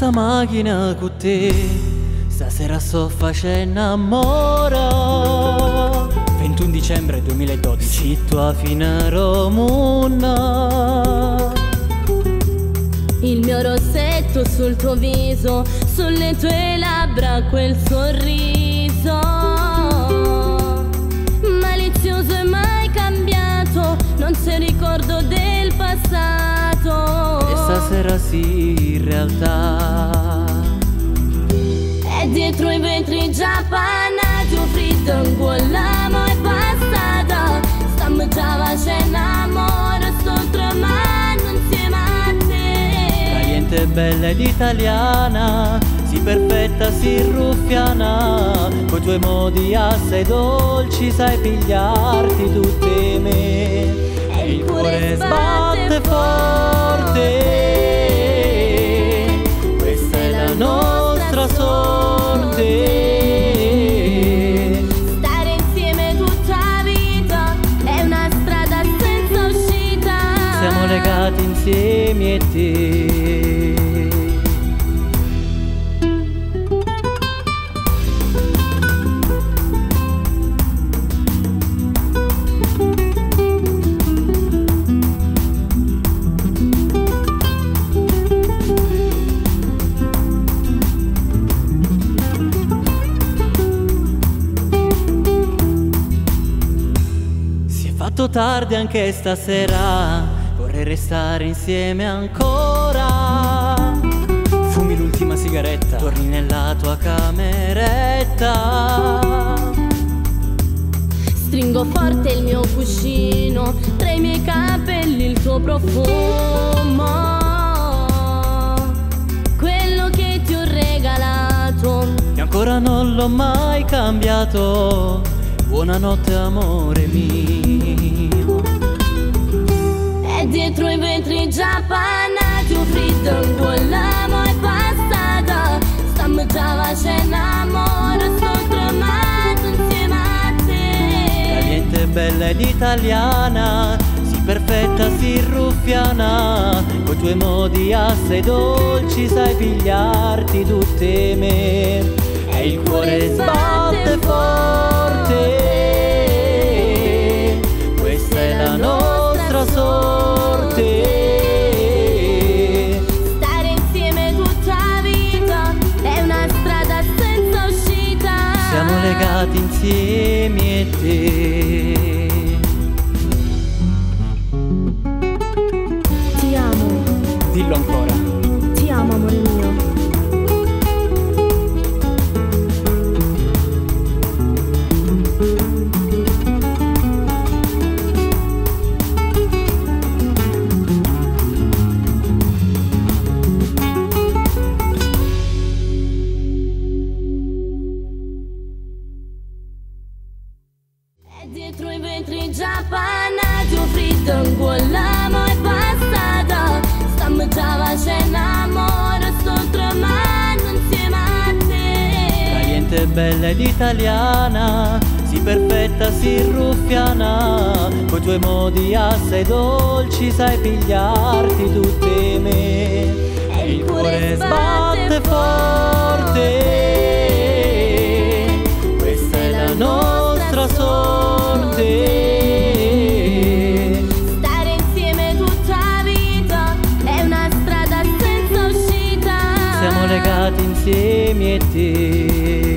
questa macchina con te, stasera sto facendo amore. 21 dicembre 2012, situa fine romuna. Il mio rossetto sul tuo viso, sulle tue labbra quel sorriso malizioso e mai cambiato, non c'è ricordo del passato. E stasera sì, in realtà è dietro i vetri già panati, ho fritto un guolamo e passata, stiamo già facendo amore, sto tramando insieme a te. Caliente, bella ed italiana, si perfetta, si ruffiana, coi tuoi modi assai dolci sai pigliarti tutte me. E il cuore sbatte forte, questa è la nostra sorte. Stare insieme tutta vita è una strada senza uscita, siamo legati insieme e te. Tardi anche stasera, vorrei restare insieme ancora. Fumi l'ultima sigaretta, torni nella tua cameretta. Stringo forte il mio cuscino, tra i miei capelli il tuo profumo, quello che ti ho regalato e ancora non l'ho mai cambiato. Buonanotte amore mio. E dietro i vetri già panati, ho fritto un buon e passata, stiamo già facendo amore, sto tramato insieme a te. Caliente, bella ed italiana, si perfetta, si ruffiana, coi tuoi modi assai dolci sai pigliarti tutte me. E il cuore sbatte forte, questa è la nostra sorte. Stare insieme tutta vita è una strada senza uscita, siamo legati insieme e te. Ti amo. Dillo ancora. Ti amo amore mio. Dietro i vetri già panati, ho fritto un guolamo e passata, stiamo già facendo amore, sto tramando insieme a te. Caliente, bella ed italiana, si perfetta, si ruffiana, coi tuoi modi assai dolci sai pigliarti tutte me. E il cuore sbatte forte, questa è la nostra sorte. Stare insieme tutta vita è una strada senza uscita, siamo legati insieme e te.